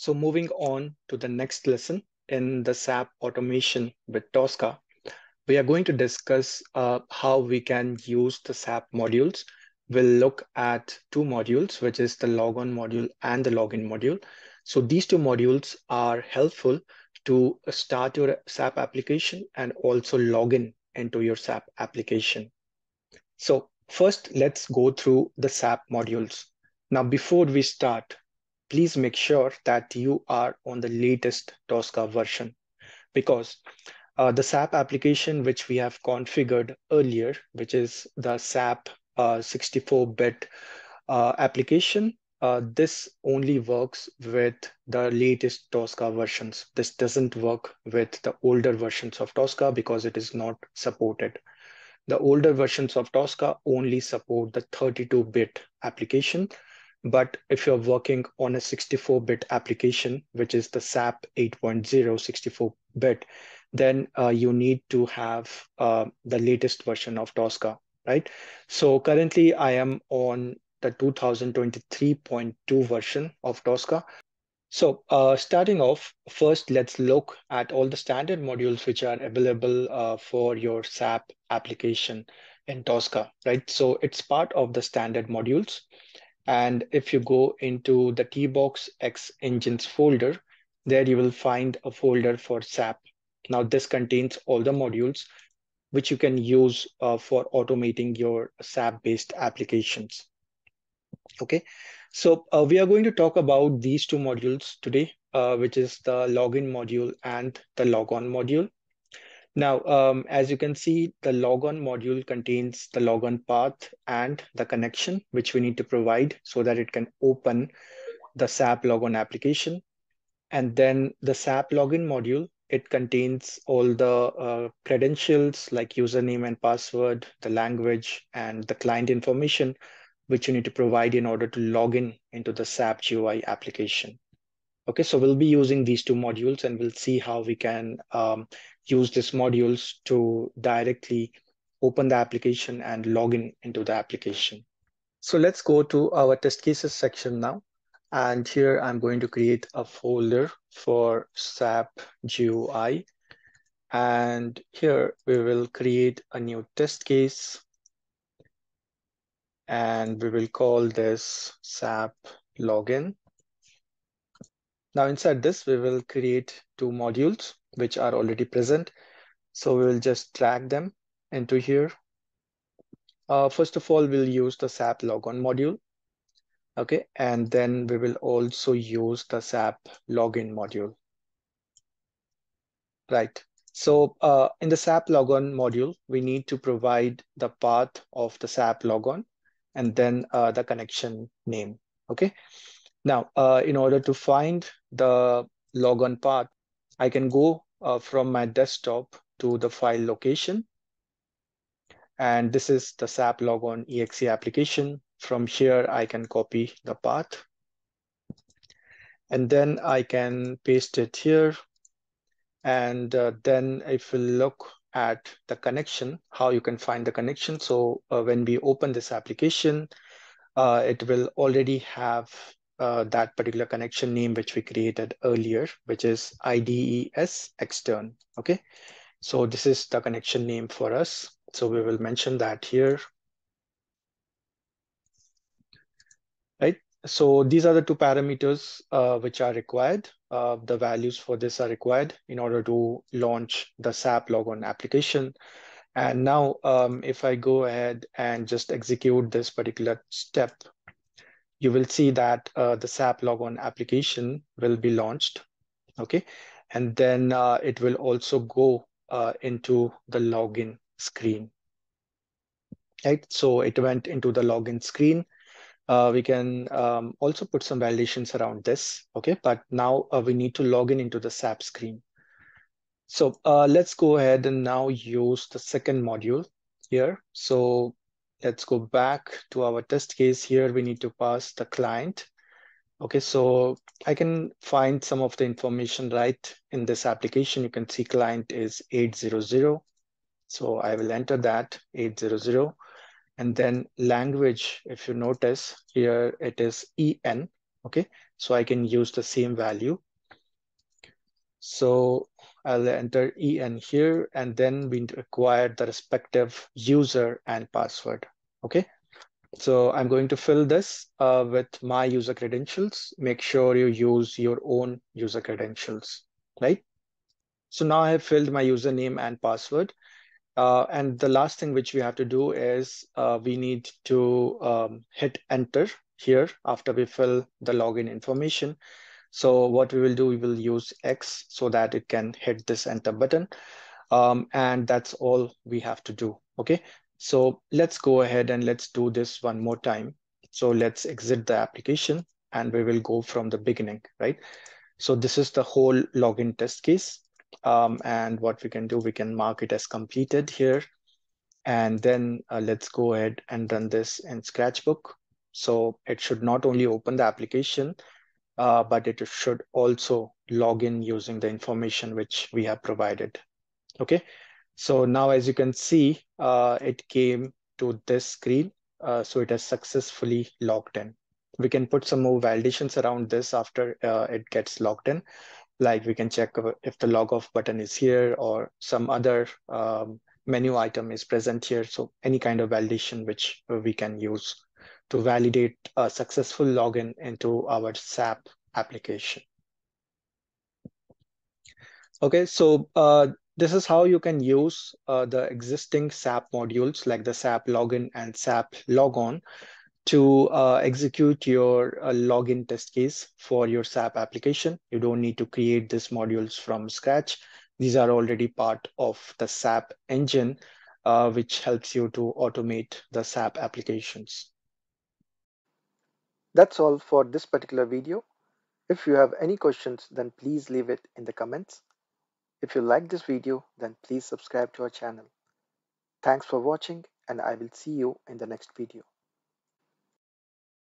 So moving on to the next lesson in the SAP automation with Tosca, we are going to discuss how we can use the SAP modules. We'll look at two modules, which is the Logon module and the Login module. So these two modules are helpful to start your SAP application and also log in into your SAP application. So first, let's go through the SAP modules. Now, before we start, please make sure that you are on the latest Tosca version, because the SAP application which we have configured earlier, which is the SAP 64-bit application, this only works with the latest Tosca versions. This doesn't work with the older versions of Tosca because it is not supported. The older versions of Tosca only support the 32-bit application. But if you're working on a 64-bit application, which is the SAP 8.0 64-bit, then you need to have the latest version of Tosca, right? So currently I am on the 2023.2 version of Tosca. So starting off, first, let's look at all the standard modules which are available for your SAP application in Tosca, right? So it's part of the standard modules. And if you go into the TBox X engines folder, there you will find a folder for SAP. Now this contains all the modules which you can use for automating your SAP-based applications. Okay, so we are going to talk about these two modules today, which is the Login module and the Logon module. Now, as you can see, the Logon module contains the logon path and the connection, which we need to provide so that it can open the SAP Logon application. And then the SAP Login module, it contains all the credentials like username and password, the language, and the client information, which you need to provide in order to log in into the SAP GUI application. Okay, so we'll be using these two modules and we'll see how we can use these modules to directly open the application and log in into the application. So let's go to our test cases section now. And here I'm going to create a folder for SAP GUI. And here we will create a new test case. And we will call this SAP Login. Now inside this, we will create two modules which are already present. So we will just drag them into here. First of all, we'll use the SAP Logon module. Okay, and then we will also use the SAP Login module. Right, so in the SAP Logon module, we need to provide the path of the SAP Logon and then the connection name, okay? Now, in order to find the Logon path, I can go from my desktop to the file location. And this is the SAP Logon EXE application. From here, I can copy the path and then I can paste it here. And then if we look at the connection, how you can find the connection. So when we open this application, it will already have that particular connection name which we created earlier, which is IDES extern, okay? So this is the connection name for us. So we will mention that here. Right, so these are the two parameters which are required. The values for this are required in order to launch the SAP Logon application. And now if I go ahead and just execute this particular step, you will see that the SAP Logon application will be launched, okay? And then it will also go into the login screen, right? So it went into the login screen. We can also put some validations around this, okay? But now we need to log in into the SAP screen. So let's go ahead and now use the second module here. So let's go back to our test case here. We need to pass the client. Okay, so I can find some of the information right in this application. You can see client is 800. So I will enter that 800. And then language, if you notice here, it is EN, Okay, so I can use the same value. So I'll enter EN here, and then we require the respective user and password. Okay, so I'm going to fill this with my user credentials. Make sure you use your own user credentials, right? So now I have filled my username and password. And the last thing which we have to do is we need to hit enter here after we fill the login information. So what we will do, we will use X so that it can hit this enter button. And that's all we have to do. Okay, so let's go ahead and let's do this one more time. So let's exit the application and we will go from the beginning, right? So this is the whole login test case. And what we can do, we can mark it as completed here. And then let's go ahead and run this in Scratchbook. So it should not only open the application, but it should also log in using the information which we have provided. Okay, so now as you can see, it came to this screen. So it has successfully logged in. We can put some more validations around this after it gets logged in. Like we can check if the log off button is here or some other menu item is present here. So any kind of validation which we can use to validate a successful login into our SAP application. Okay, so this is how you can use the existing SAP modules like the SAP Login and SAP Logon to execute your login test case for your SAP application. You don't need to create these modules from scratch. These are already part of the SAP engine, which helps you to automate the SAP applications. That's all for this particular video. If you have any questions, then please leave it in the comments. If you like this video, then please subscribe to our channel. Thanks for watching, and I will see you in the next video.